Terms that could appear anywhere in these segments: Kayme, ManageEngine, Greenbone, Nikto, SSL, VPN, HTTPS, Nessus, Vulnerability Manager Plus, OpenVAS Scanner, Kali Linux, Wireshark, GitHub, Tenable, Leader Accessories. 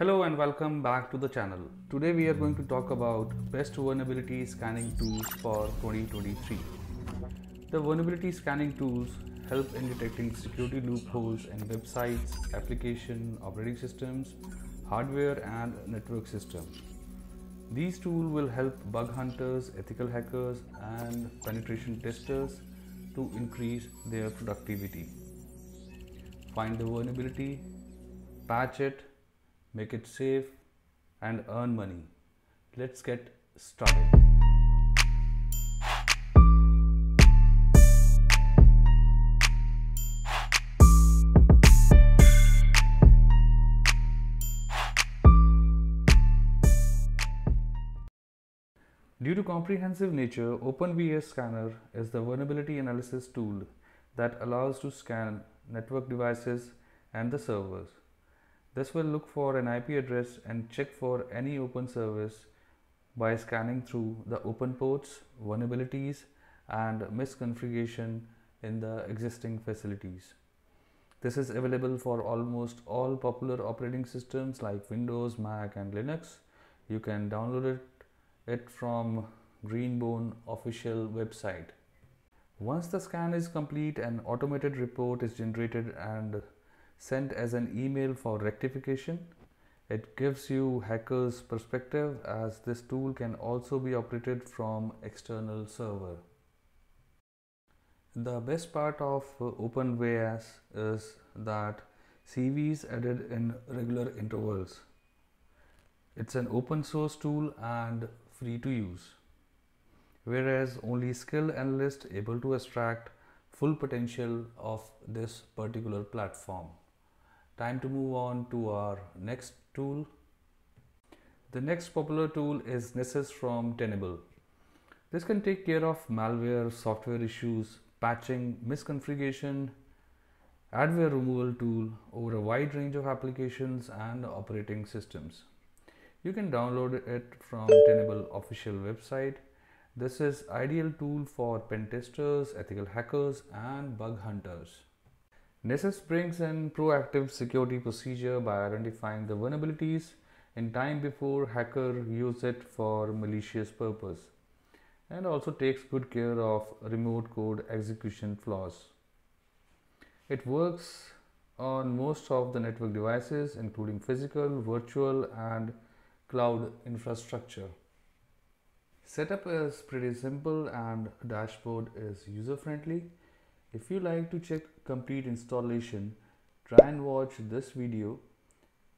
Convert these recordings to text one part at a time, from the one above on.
Hello and welcome back to the channel. Today we are going to talk about best vulnerability scanning tools for 2023. The vulnerability scanning tools help in detecting security loopholes in websites, application, operating systems, hardware and network systems. These tools will help bug hunters, ethical hackers and penetration testers to increase their productivity. Find the vulnerability, patch it, make it safe and earn money. Let's get started. Due to comprehensive nature, OpenVAS Scanner is the vulnerability analysis tool that allows to scan network devices and the servers. This will look for an IP address and check for any open service by scanning through the open ports, vulnerabilities and misconfiguration in the existing facilities. This is available for almost all popular operating systems like Windows, Mac and Linux. You can download it from Greenbone official website. Once the scan is complete, an automated report is generated and sent as an email for rectification. It gives you hacker's perspective as this tool can also be operated from external server. The best part of OpenVAS is that CVs added in regular intervals. It's an open source tool and free to use, whereas only skilled analysts able to extract full potential of this particular platform. Time to move on to our next tool. The next popular tool is Nessus from Tenable. This can take care of malware, software issues, patching, misconfiguration, adware removal tool over a wide range of applications and operating systems. You can download it from Tenable official website. This is ideal tool for pen testers, ethical hackers and bug hunters. Nessus brings in proactive security procedure by identifying the vulnerabilities in time before hacker use it for malicious purpose, and also takes good care of remote code execution flaws. It works on most of the network devices including physical, virtual and cloud infrastructure. Setup is pretty simple and dashboard is user-friendly. If you like to check complete installation, try and watch this video,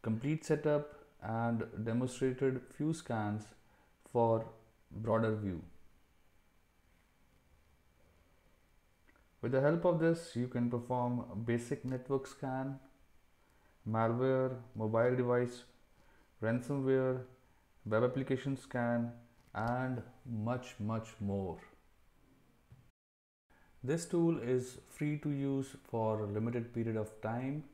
complete setup and demonstrated few scans for broader view. With the help of this, you can perform a basic network scan, malware, mobile device, ransomware, web application scan and much more. This tool is free to use for a limited period of time.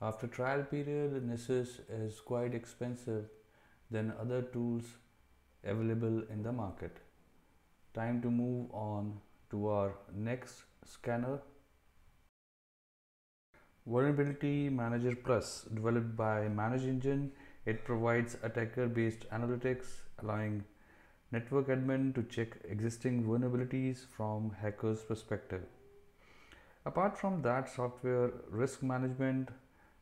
After trial period, Nessus is quite expensive than other tools available in the market. Time to move on to our next scanner. Vulnerability Manager Plus, developed by ManageEngine. It provides attacker-based analytics, allowing network admin to check existing vulnerabilities from hackers' perspective. Apart from that, software risk management,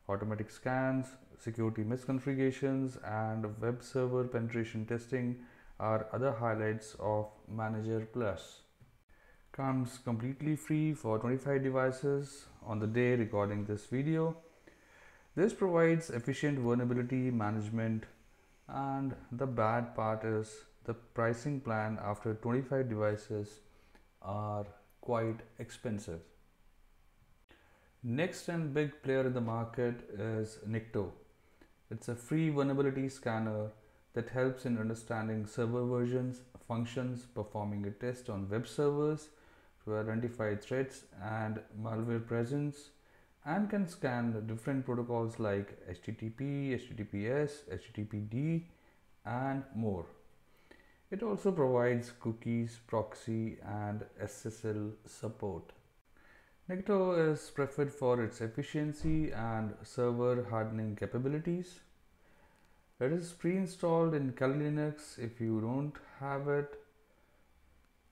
automatic scans, security misconfigurations, and web server penetration testing are other highlights of Manager Plus. Comes completely free for 25 devices on the day recording this video. This provides efficient vulnerability management, and the bad part is the pricing plan after 25 devices are quite expensive. Next and big player in the market is Nikto. It's a free vulnerability scanner that helps in understanding server versions, functions, performing a test on web servers to identify threats and malware presence, and can scan different protocols like HTTP, HTTPS, HTTPD and more. It also provides cookies, proxy and SSL support. Nikto is preferred for its efficiency and server hardening capabilities. It is pre-installed in Kali Linux. If you don't have it,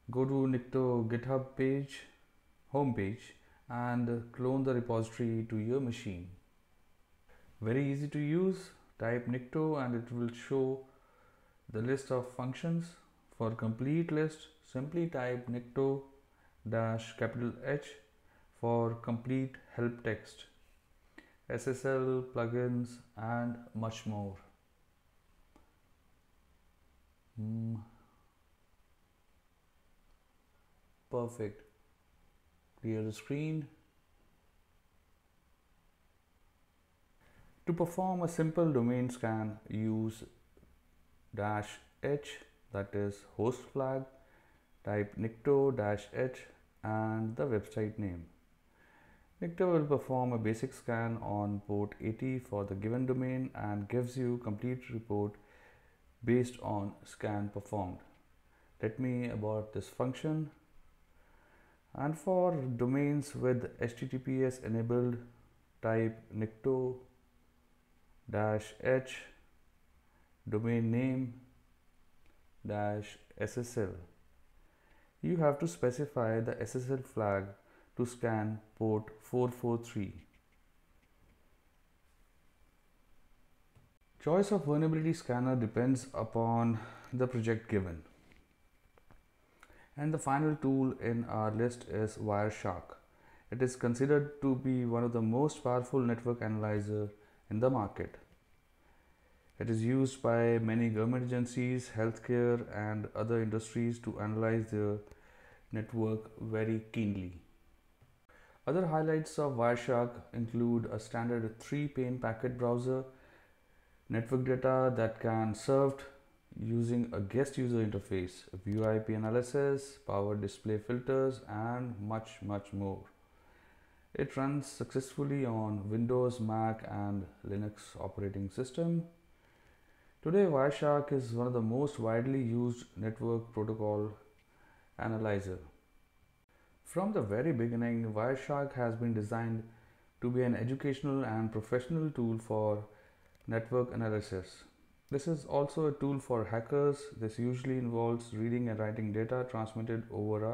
go to Nikto GitHub page, homepage, and clone the repository to your machine. Very easy to use. Type Nikto and it will show the list of functions. For complete list, simply type Nikto-H for complete help text, SSL, plugins, and much more. Perfect. Clear the screen. To perform a simple domain scan, use -h, that is host flag, type Nikto-H and the website name. Nikto will perform a basic scan on port 80 for the given domain and gives you complete report based on scan performed. Let me abort this function. And for domains with HTTPS enabled, type Nikto-H domain name -SSL. You have to specify the SSL flag to scan port 443. Choice of vulnerability scanner depends upon the project given. And the final tool in our list is Wireshark. It is considered to be one of the most powerful network analyzer in the market. It is used by many government agencies, healthcare, and other industries to analyze their network very keenly. Other highlights of Wireshark include a standard 3-pane packet browser, network data that can be served using a guest user interface, VoIP analysis, power display filters, and much more. It runs successfully on Windows, Mac, and Linux operating system. Today, Wireshark is one of the most widely used network protocol analyzer. From the very beginning, Wireshark has been designed to be an educational and professional tool for network analysis. This is also a tool for hackers. This usually involves reading and writing data transmitted over a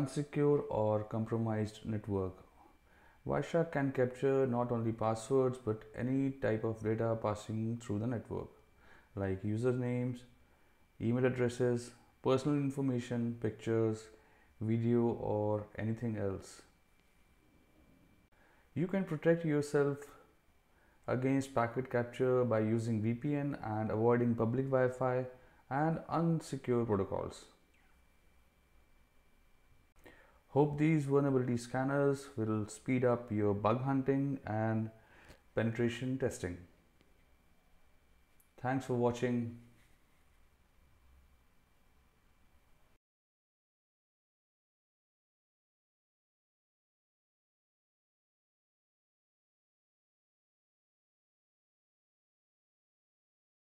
unsecure or compromised network. Wireshark can capture not only passwords but any type of data passing through the network, like usernames, email addresses, personal information, pictures, video, or anything else. You can protect yourself against packet capture by using VPN and avoiding public Wi-Fi and unsecure protocols. Hope these vulnerability scanners will speed up your bug hunting and penetration testing. Thanks for watching.